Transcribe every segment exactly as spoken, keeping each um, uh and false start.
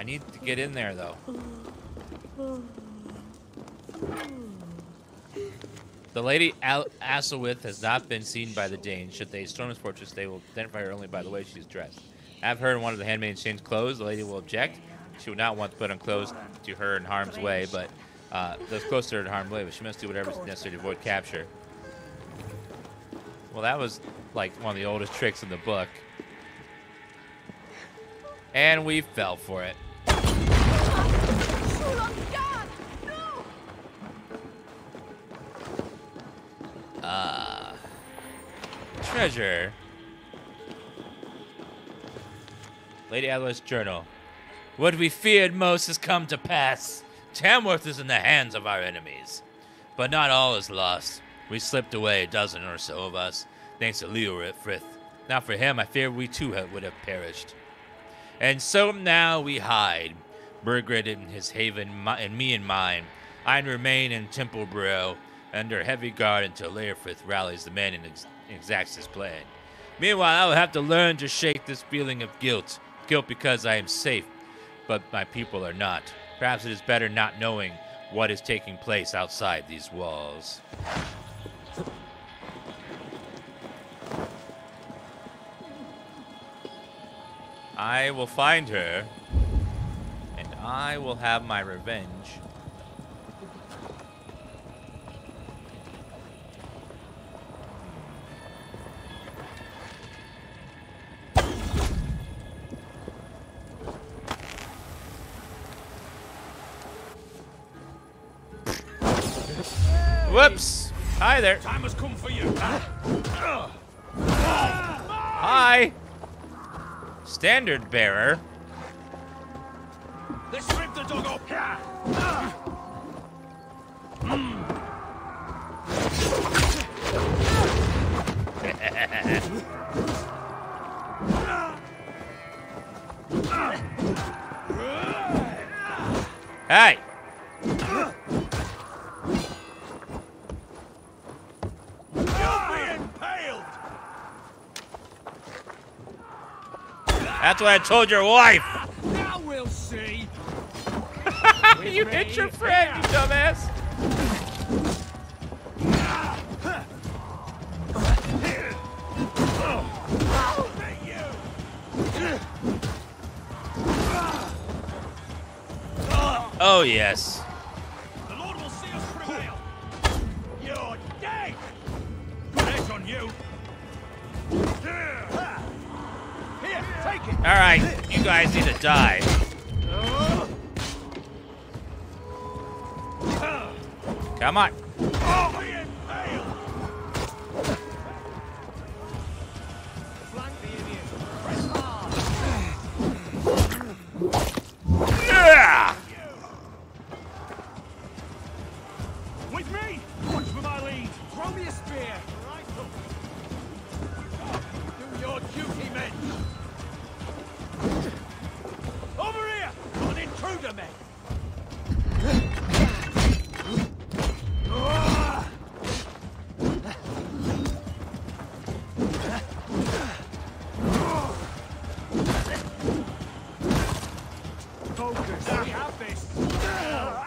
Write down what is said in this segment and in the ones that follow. I need to get in there, though. The Lady Ealhswith has not been seen by the Danes. Should they storm this fortress, they will identify her only by the way she is dressed. Have her and one of the handmaids change clothes. The lady will object. She would not want to put on clothes to her in harm's way, but uh, those close to her in harm's way, but she must do whatever is necessary to avoid capture. Well, that was like one of the oldest tricks in the book. And we fell for it. Uh, treasure. Lady Ealhswith's journal. What we feared most has come to pass. Tamworth is in the hands of our enemies. But not all is lost. We slipped away, a dozen or so of us, thanks to Leofrith. Not for him, I fear we too would have perished. And so now we hide, Burgred in his haven, my, and me in mine. I remain in Templeborough, under heavy guard until Leofrith rallies the men and ex exacts his plan. Meanwhile, I will have to learn to shake this feeling of guilt. Guilt because I am safe, but my people are not. Perhaps it is better not knowing what is taking place outside these walls. I will find her, and I will have my revenge. Whoops! Hi there. Time has come for you. Hi. Standard bearer. Let's rip the dog up. Hey. That's what I told your wife! Now we'll see! You hit your friend, you dumbass! Oh, yes. The Lord will see us prevail! You're dead! That's on you! Alright, you guys need to die. Come on. Yeah! With me! Punch for my lead! Throw me a spear! Do your duty, men! Over here! An intruder, man! Focus, we have this!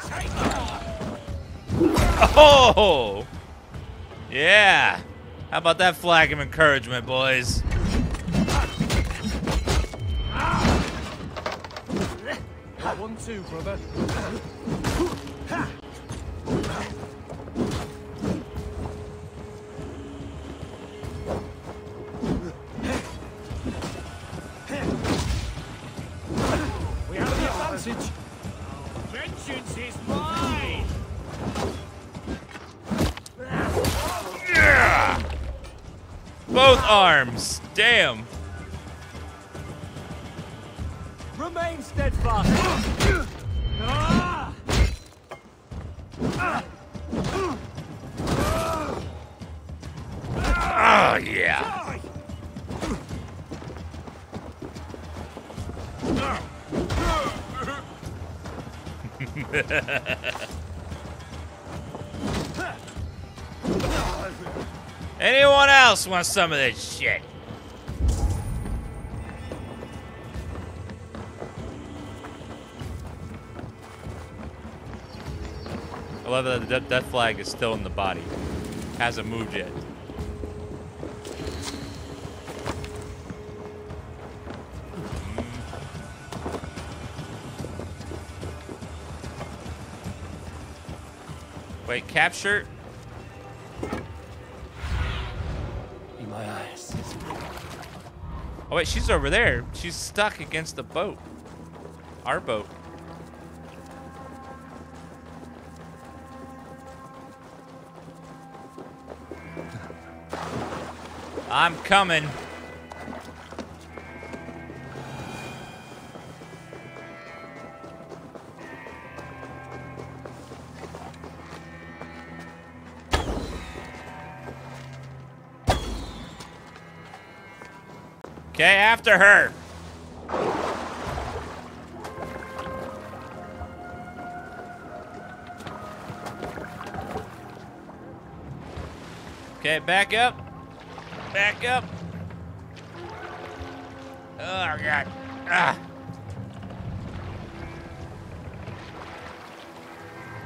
Take it! Oh! Yeah! How about that flag of encouragement, boys? One, two, brother. We have the advantage. Vengeance is mine. Yeah. Both arms. Damn. Remain steadfast. Oh, yeah. Anyone else want some of this shit? love that the death flag is still in the body. Hasn't moved yet. Wait, capture? In my eyes. Oh wait, she's over there. She's stuck against the boat. Our boat. I'm coming. Okay, after her. Okay, back up. Back up. Oh, God. Ah.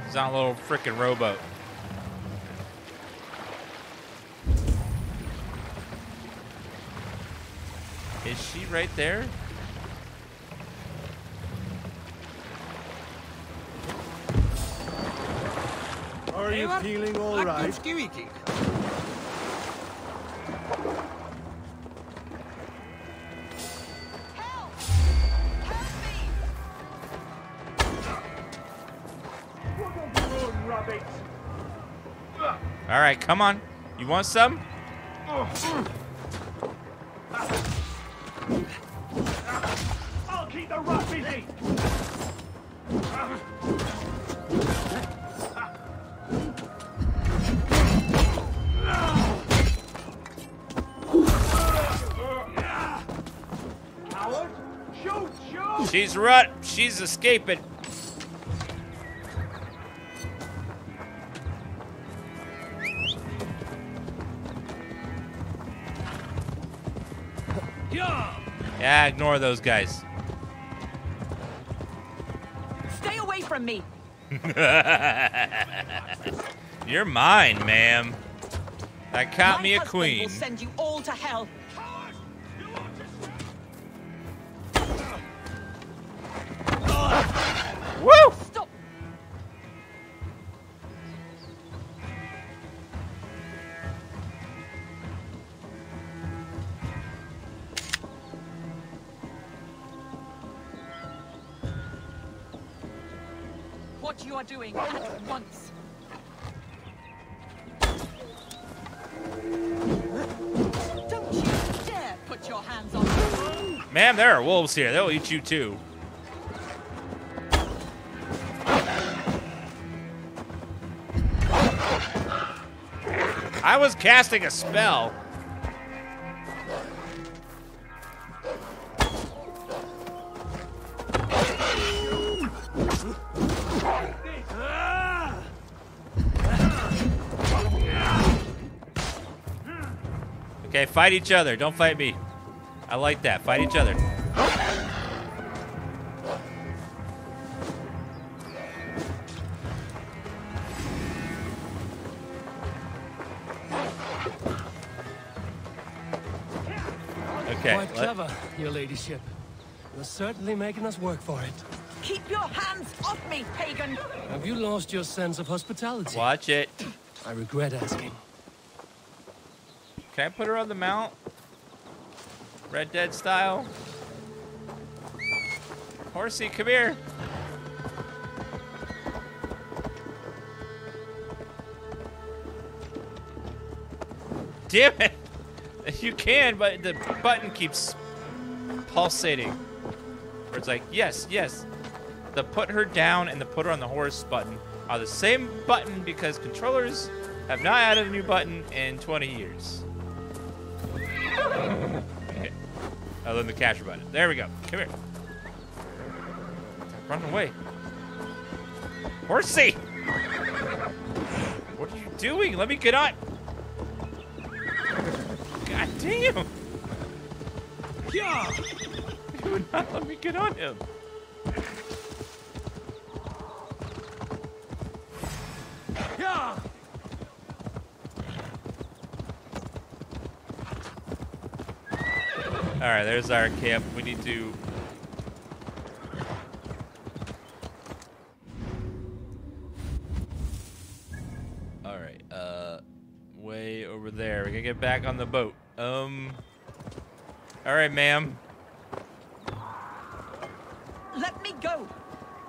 It's not a little frickin' rowboat. Is she right there? Are you feeling all right? All right, come on. You want some? I'll keep the rock busy. Howard, shoot, shoot. She's rut. She's escaping. Yeah, ignore those guys. Stay away from me. You're mine, ma'am. That caught me a queen. Will send you all to hell. Woo! Stop. What you are doing at once. Don't you dare put your hands on me. Ma'am, there are wolves here. They'll eat you too. I was casting a spell. Okay, fight each other. Don't fight me. I like that. Fight each other. Okay. Quite clever, your ladyship. You're certainly making us work for it. Keep your hands off me, Pagan. Have you lost your sense of hospitality? Watch it. I regret asking. Can I put her on the mount? Red Dead style. Horsey, come here. Damn it. You can, but the button keeps pulsating. Where it's like, yes, yes. The put her down and the put her on the horse button are the same button because controllers have not added a new button in twenty years. Okay. Other than the capture button. There we go. Come here. Run away. Horsey! What are you doing? Let me get on. God damn! Yeah. You would not let me get on him. Alright, there's our camp. We need to... Alright, uh... way over there. We're gonna get back on the boat. Um... Alright, ma'am. Let me go!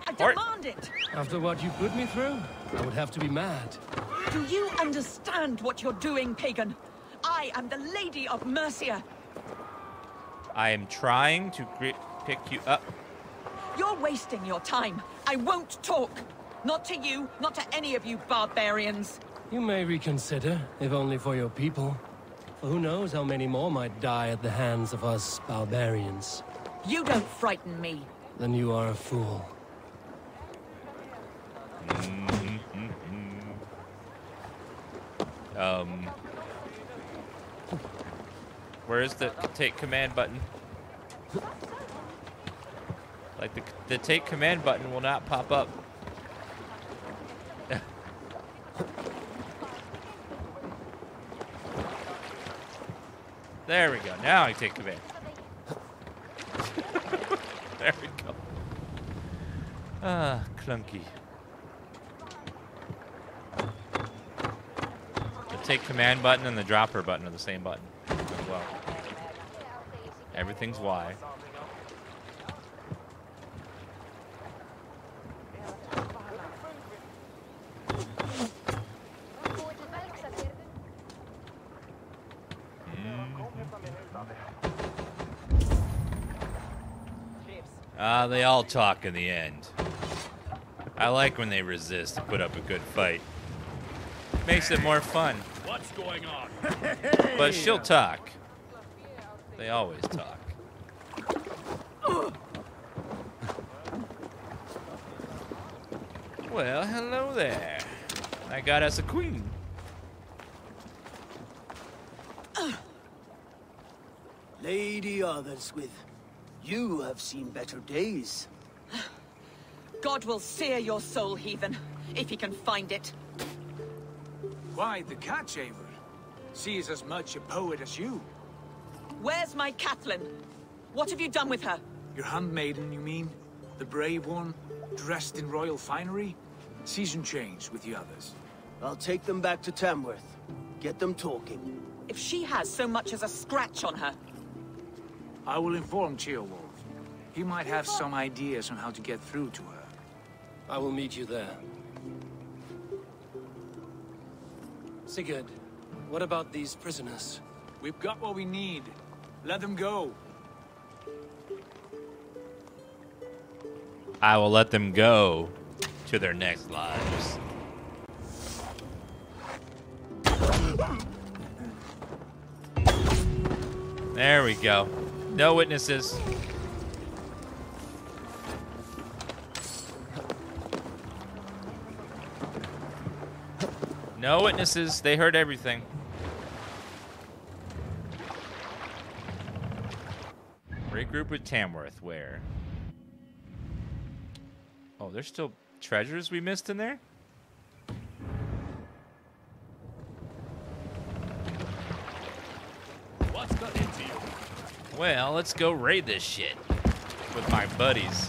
I demand it! After what you put me through, I would have to be mad. Do you understand what you're doing, Pagan? I am the Lady of Mercia. I am trying to pick you up. You're wasting your time. I won't talk. Not to you, not to any of you barbarians. You may reconsider, if only for your people. For who knows how many more might die at the hands of us barbarians. You don't frighten me. Then you are a fool. Mm-hmm. Um... Where is the take command button? Like, the, the take command button will not pop up. There we go. Now I take command. There we go. Ah, clunky. The take command button and the dropper button are the same button. Well, everything's Y. Ah, mm. uh, they all talk in the end. I like when they resist to put up a good fight. It makes it more fun. What's going on? But she'll talk. They always talk. Well, hello there. I got us a queen. Lady Alnane, you have seen better days. God will sear your soul, heathen, if he can find it. Why, the catch, Eivor. She's as much a poet as you. Where's my Catelyn? What have you done with her? Your handmaiden, you mean? The brave one, dressed in royal finery? Season changed with the others. I'll take them back to Tamworth. Get them talking. If she has so much as a scratch on her... I will inform Ceolwulf. He might have some ideas on how to get through to her. I will meet you there. Sigurd, what about these prisoners? We've got what we need. Let them go. I will let them go to their next lives. There we go. No witnesses. No witnesses. They heard everything. Regroup with Tamworth, where? Oh, there's still treasures we missed in there? What's got into you? Well, let's go raid this shit with my buddies.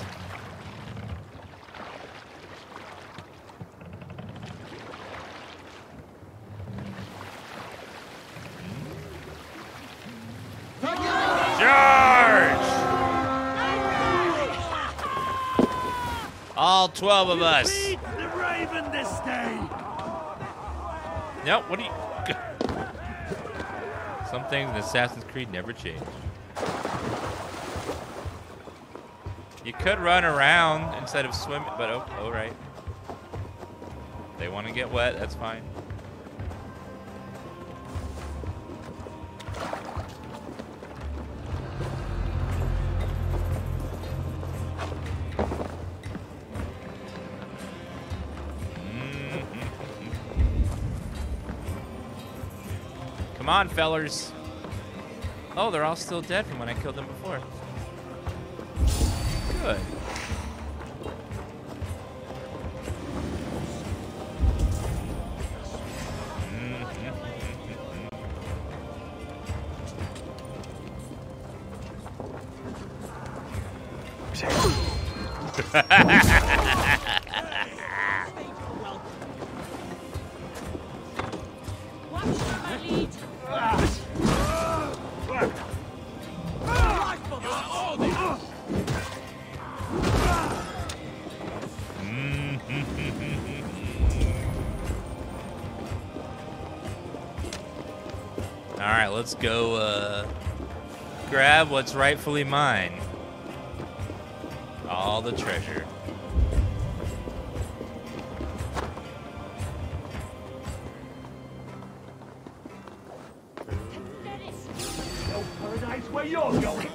All twelve of us. You beat the Raven this day. No, what do you? Some things in Assassin's Creed never change. You could run around instead of swimming, but oh, all right. They want to get wet. That's fine. Come on, fellers. Oh, they're all still dead from when I killed them before. Good. Mercy. Alright, let's go uh, grab what's rightfully mine. All the treasure. No paradise where you're going.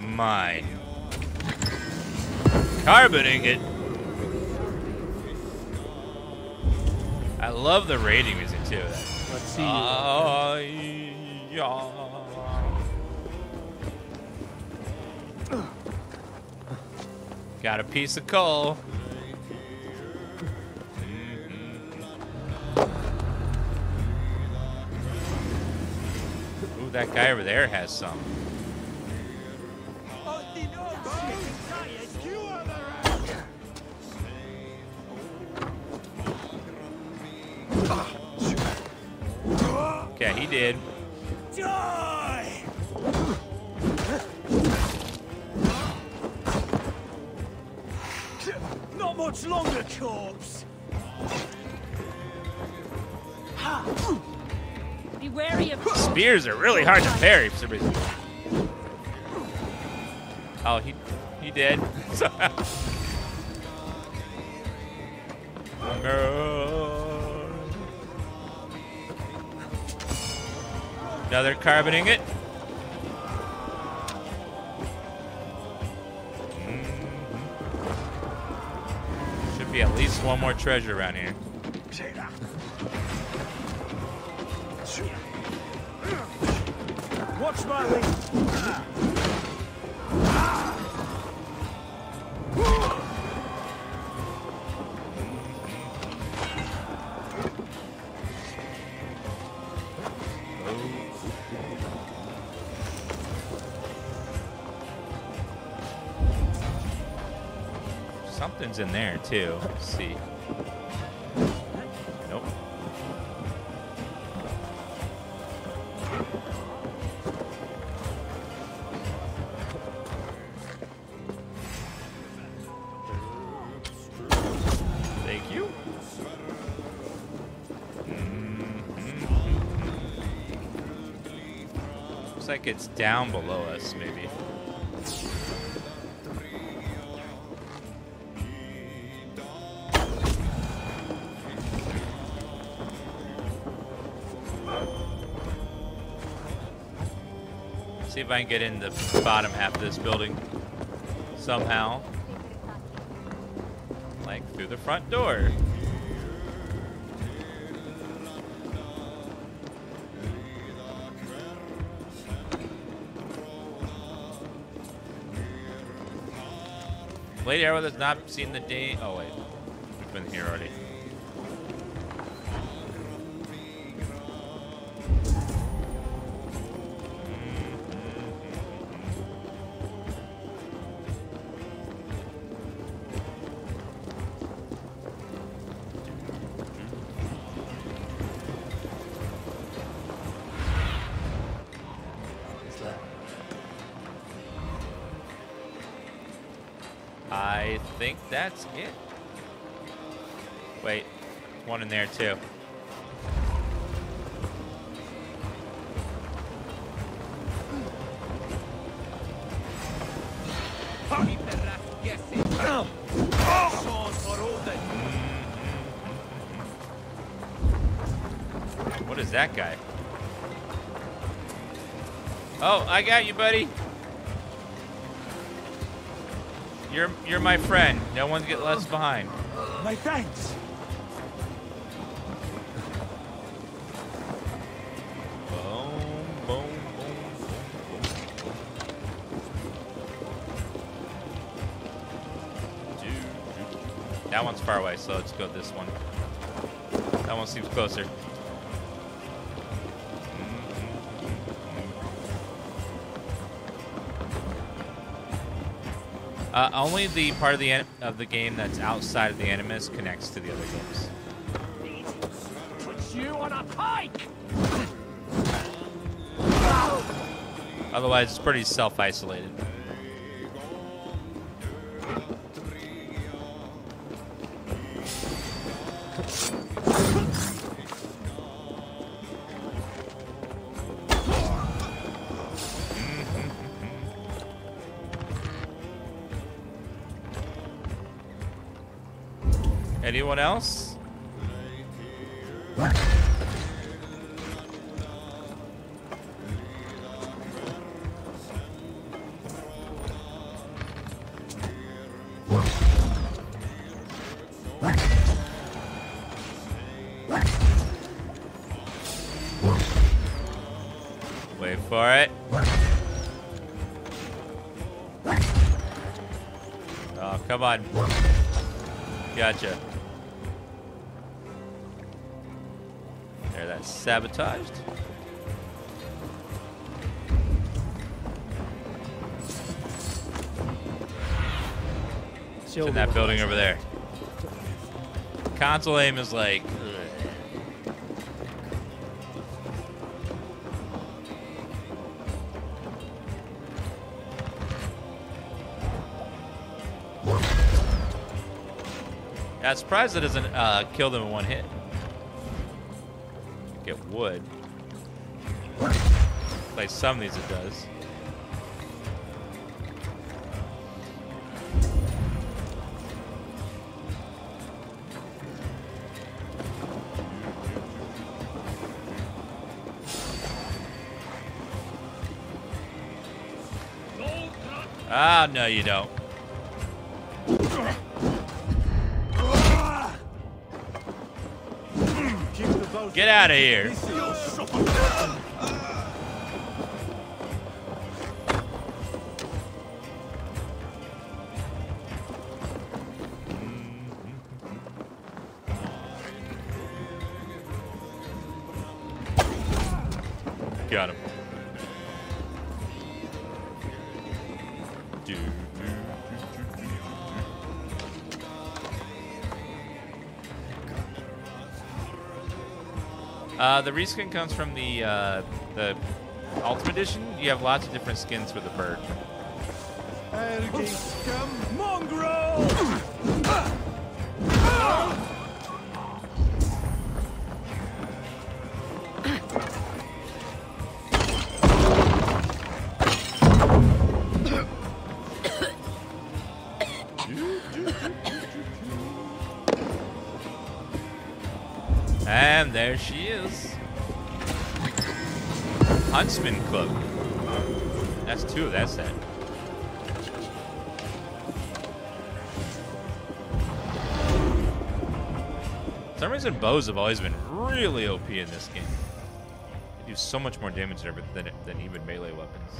Mine. Carboning it. I love the raiding music too. Let's see. Uh, yeah. Got a piece of coal. Mm-hmm. Ooh, that guy over there has some. Okay, he did. Die! Not much longer, corpse. Be wary of spears are really hard to parry for some reason. Oh, he he did. Another carboning it. Mm-hmm. Should be at least one more treasure around here. Watch my something's in there too. Let's see. Nope. Thank you. Mm-hmm. Looks like it's down below us, maybe. See if I can get in the bottom half of this building somehow. Like through the front door. Lady Arrow has not seen the day. Oh, wait. We've been here already. I think that's it. Wait, one in there too. What is that guy? Oh, I got you, buddy. You're you're my friend. No one get left behind. My thanks. Boom, boom, boom, boom, boom. That one's far away, so let's go this one. That That one seems closer. Uh, only the part of the an of the game that's outside of the Animus connects to the other games. Put you on a pike! Otherwise, it's pretty self-isolated. Anyone else? Wait for it. Oh, come on. Gotcha. Sabotaged. It's in that building over there. Console aim is like. Yeah, I'm surprised it doesn't uh, kill them in one hit. It would. Like some of these it does. Ah, no you don't. Get out of here. Got him. Dude. Uh, the reskin comes from the uh, the Ultimate Edition. You have lots of different skins for the bird. And there she is. Huntsman cloak. That's two of that set. For some reason, bows have always been really O P in this game. They do so much more damage than, than, than even melee weapons.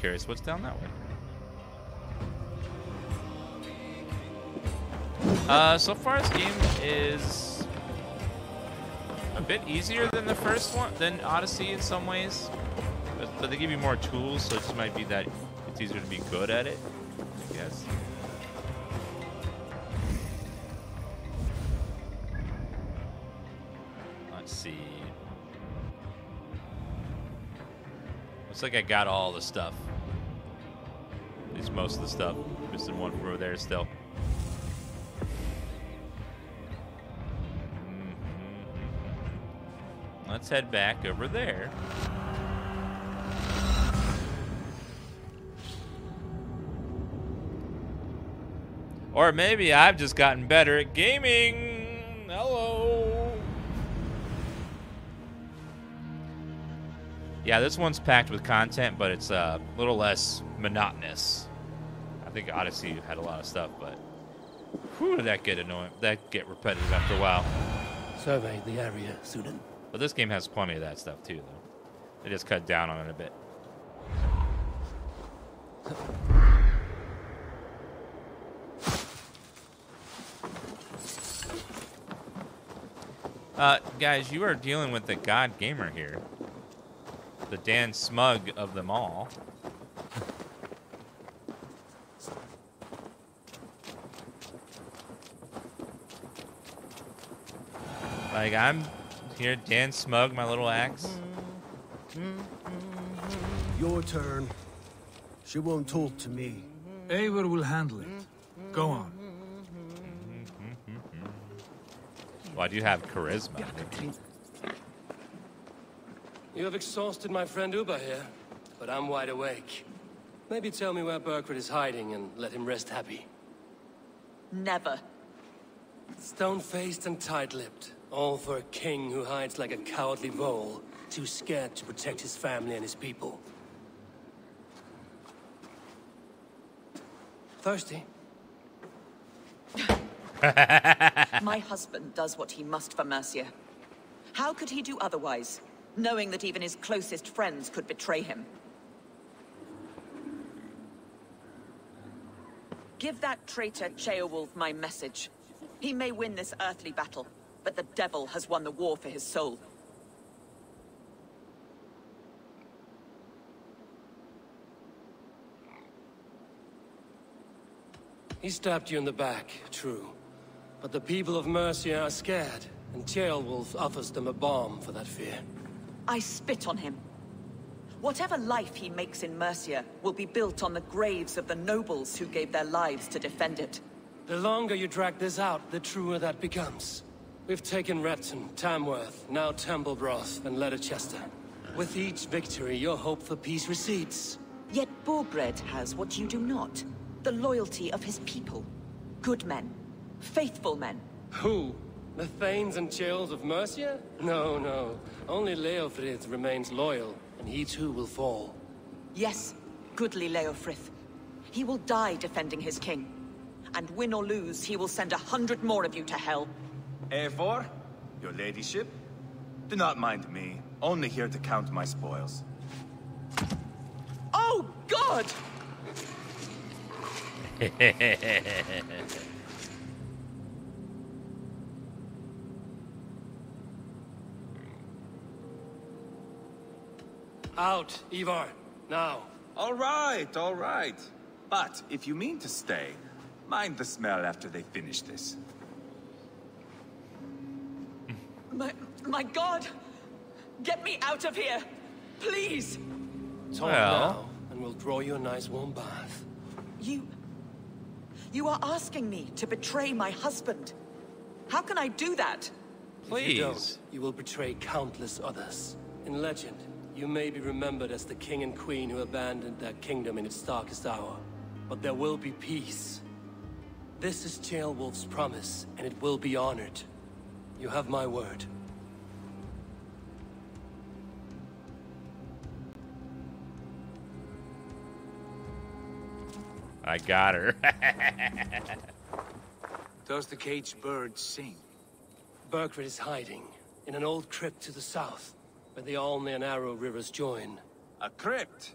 Curious what's down that way. Uh, so far this game is a bit easier than the first one, than Odyssey in some ways, but, but they give you more tools, so it just might be that it's easier to be good at it, I guess. Let's see. Looks like I got all the stuff. At least most of the stuff. Missing one from over there still. Mm-hmm. Let's head back over there. Or maybe I've just gotten better at gaming. Hello. Yeah, this one's packed with content, but it's a little less monotonous. I think Odyssey had a lot of stuff, but Whew, that get annoying. That get repetitive after a while. Survey the area, Sudan. But this game has plenty of that stuff too, though. They just cut down on it a bit. Uh, guys, you are dealing with the God Gamer here. The Dan Smug of them all. Like, I'm here, Dan Smug, my little axe. Your turn. She won't talk to me. Eivor will handle it. Go on. Well, I do have charisma. You have exhausted my friend Ubba here, but I'm wide awake. Maybe tell me where Burkford is hiding and let him rest happy. Never. Stone-faced and tight-lipped. All for a king who hides like a cowardly vole, too scared to protect his family and his people. Thirsty? My husband does what he must for Mercia. How could he do otherwise, knowing that even his closest friends could betray him? Give that traitor Ceolwulf my message. He may win this earthly battle, but the devil has won the war for his soul. He stabbed you in the back, true. But the people of Mercia are scared, and Ceolwulf offers them a balm for that fear. I spit on him. Whatever life he makes in Mercia will be built on the graves of the nobles who gave their lives to defend it. The longer you drag this out, the truer that becomes. We've taken Repton, Tamworth, now Templeborough, and Ledderchester. With each victory, your hope for peace recedes. Yet Burgred has what you do not. The loyalty of his people. Good men. Faithful men. Who? The thanes and chills of Mercia? No, no. Only Leofrith remains loyal, and he too will fall. Yes, goodly Leofrith. He will die defending his king. And win or lose, he will send a hundred more of you to hell. Eivor, your ladyship, do not mind me. Only here to count my spoils. Oh, God! Out, Ivar, now. All right, all right. But if you mean to stay, mind the smell after they finish this. My, my God! Get me out of here, please. Talk now, and we'll draw you a nice warm bath. You, you are asking me to betray my husband. How can I do that? Please. If you don't, you will betray countless others. In legend, you may be remembered as the king and queen who abandoned their kingdom in its darkest hour, but there will be peace. This is Ceolwulf's promise, and it will be honored. You have my word. I got her. Does the caged bird sing? Burkford is hiding in an old crypt to the south, where the Alne and Arrow rivers join. A crypt?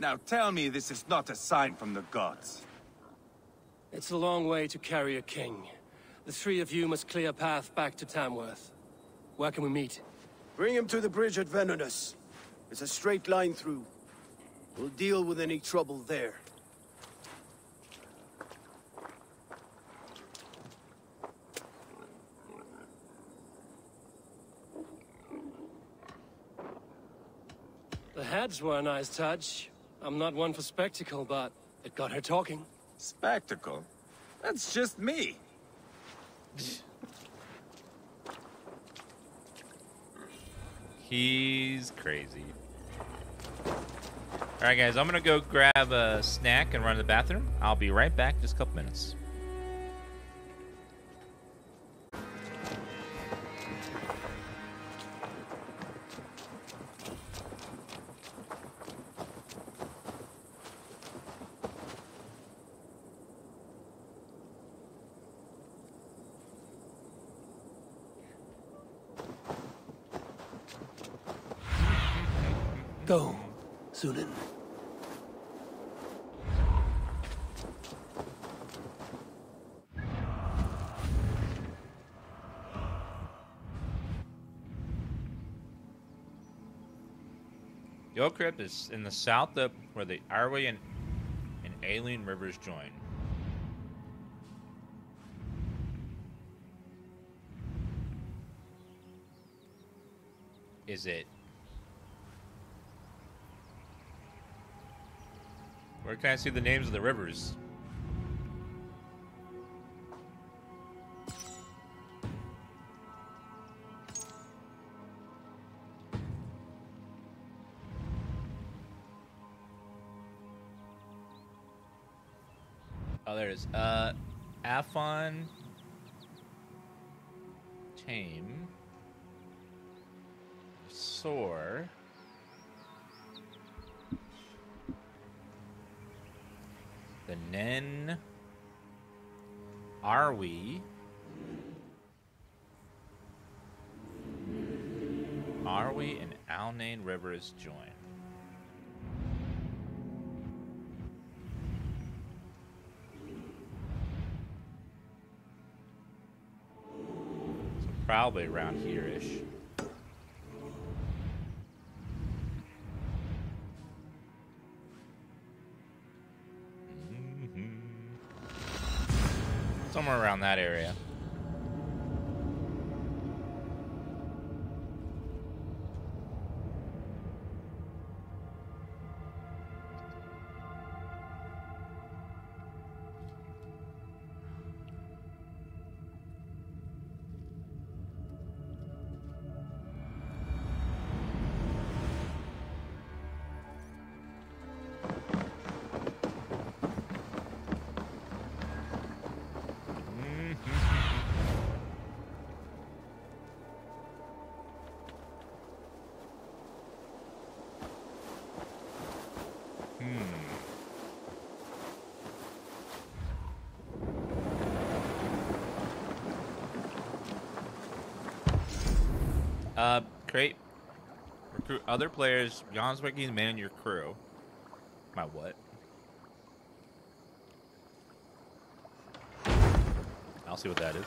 Now tell me this is not a sign from the gods. It's a long way to carry a king. The three of you must clear a path back to Tamworth. Where can we meet? Bring him to the bridge at Venonis. It's a straight line through. We'll deal with any trouble there. The heads were a nice touch. I'm not one for spectacle, but it got her talking. Spectacle? That's just me. He's crazy. Alright guys, I'm gonna go grab a snack and run to the bathroom. I'll be right back in just a couple minutes. Go, Sulin. The old crypt is in the south up where the Arrow and, and Alien rivers join. Is it? Where can I see the names of the rivers? Oh, there it is. Uh, Afon, Tame, Soar. The Nen, Arwi, Arwi and Alnane rivers join. So probably around here-ish. Somewhere around that area. Uh, create, recruit other players, Jomsvikinga, man, and your crew. My what? I'll see what that is.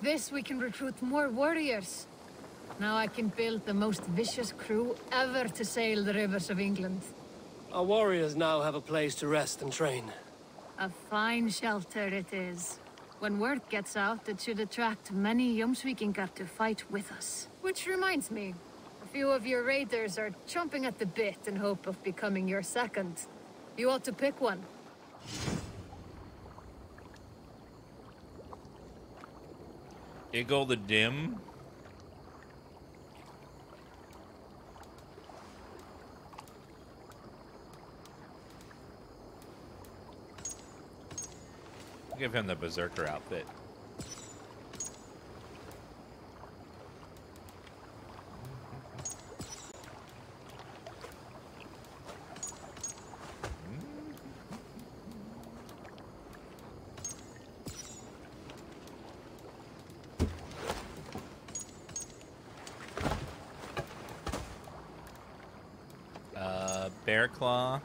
This we can recruit more warriors. Now I can build the most vicious crew ever to sail the rivers of England. Our warriors now have a place to rest and train. A fine shelter it is. When word gets out, it should attract many Jomsvikinga to fight with us. Which reminds me, a few of your raiders are chomping at the bit in hope of becoming your second. You ought to pick one. Iggle the Dim. Give him the Berserker outfit. Claw.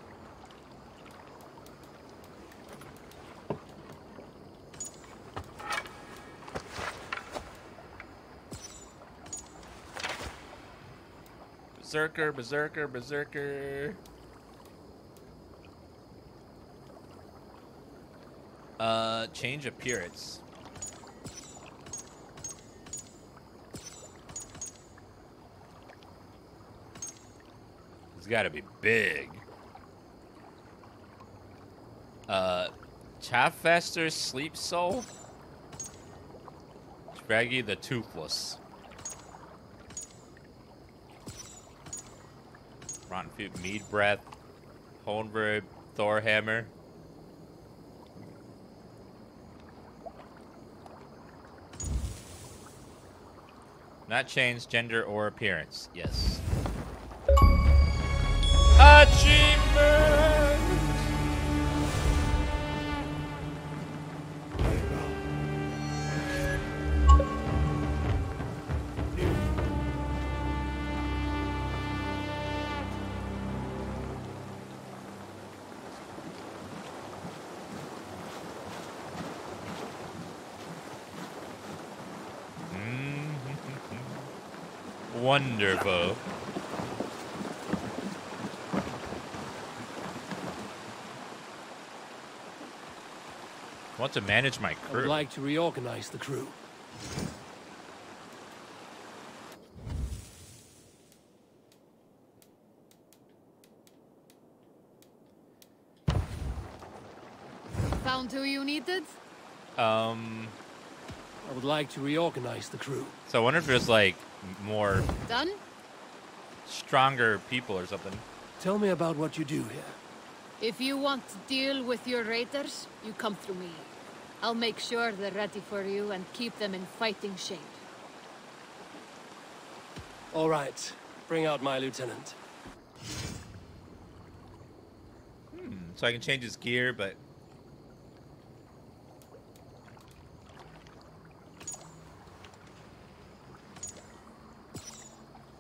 Berserker, Berserker, Berserker. Uh, change appearance. It's gotta be big. Uh, Chafester Sleep Soul, Draggy the Toothless, Rotten Food, Mead Breath, Holmberg, Thorhammer, Not change gender or appearance. Yes. Achievement! Wonderful. Want to manage my crew? I'd like to reorganize the crew. Found who you needed? Um. I would like to reorganize the crew. So I wonder if there's like more done stronger people or something. Tell me about what you do here. If you want to deal with your raiders, you come through me. I'll make sure they're ready for you and keep them in fighting shape. All right, bring out my lieutenant. Hmm, so I can change his gear, but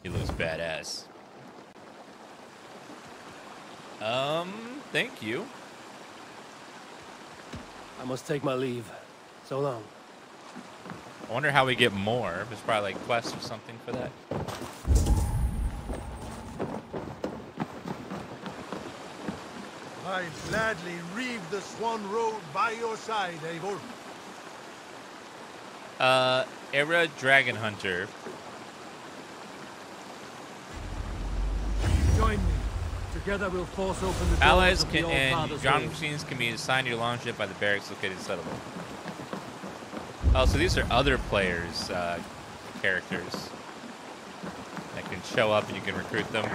he looks badass. Um, thank you. I must take my leave. So long. I wonder how we get more. There's probably like quests or something for that. I'd gladly reeve the Swan Road by your side, Eivor. Uh, Era Dragon Hunter. Together we'll force open the allies can, and ground machines can be assigned to your longship by the barracks located settlement. Oh, so these are other players' uh, characters that can show up and you can recruit them.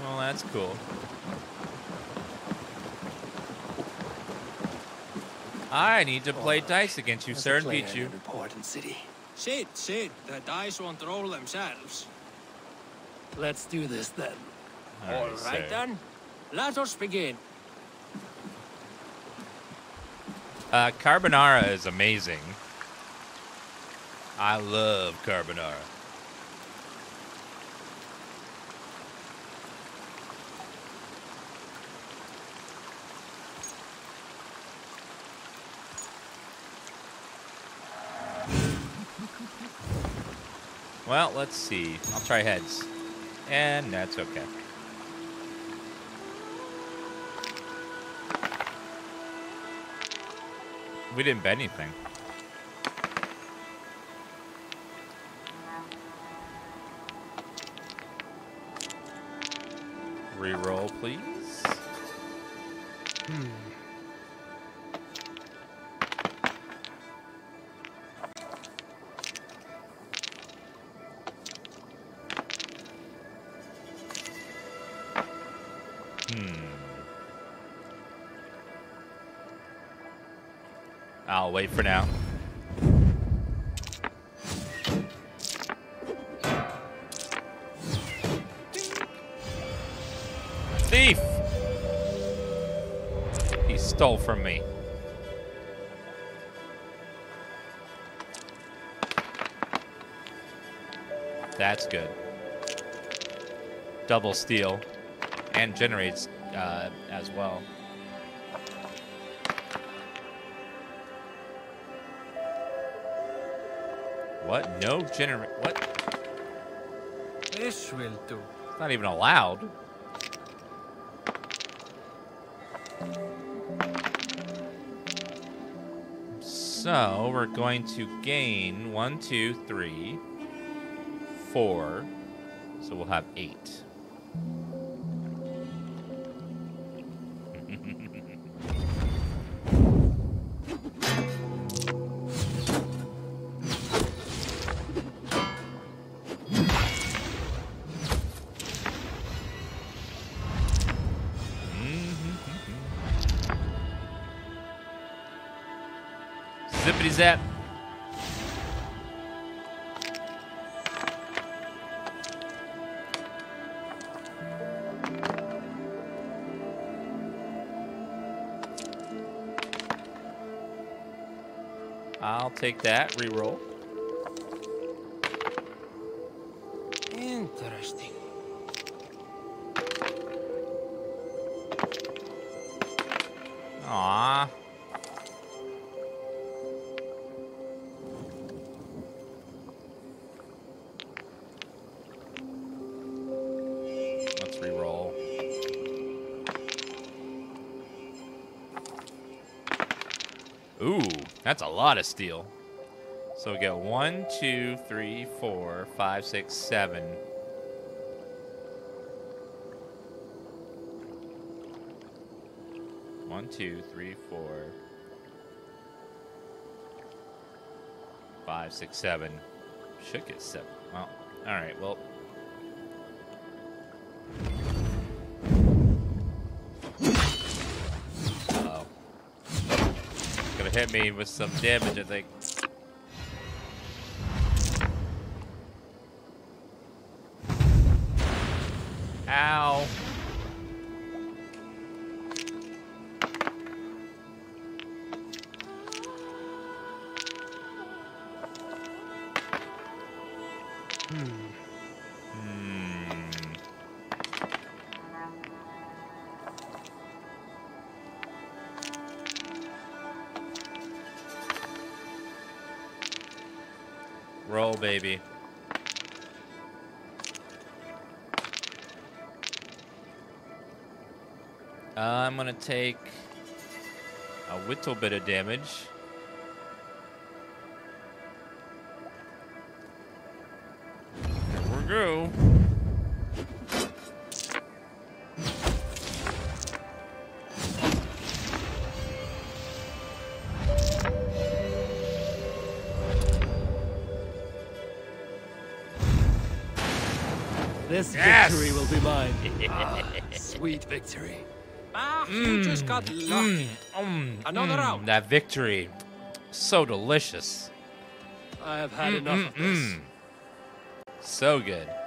Well, that's cool. I need to play dice against you, sir, and beat you. Important city. Sit, sit. The dice won't roll themselves. Let's do this then. All right, All right then, let us begin. Uh, carbonara is amazing. I love carbonara. Well, let's see. I'll try heads. And that's okay. We didn't bet anything. Reroll, please. Hmm. I'll wait for now. Thief! He stole from me. That's good. Double steal and generates uh, as well. What? No generate. What? This will do. It's not even allowed. So we're going to gain one, two, three, four. So we'll have eight. I'll take that. Reroll. Interesting. Aww. Let's reroll. Ooh, that's a lot of steel. So we got one, two, three, four, five, six, seven. One, two, three, four, five, six, seven. Should get seven. Well, all right. Well, uh-oh. It's gonna hit me with some damage, I think. Ow. Roll, baby. Uh, I'm gonna take a little bit of damage. Here we go. This yes! victory will be mine. Ah, sweet victory. Ah, mm, you just got lucky. Mm, Another mm, round. That victory. So delicious. I have had mm, enough mm, of this. Mm. So good.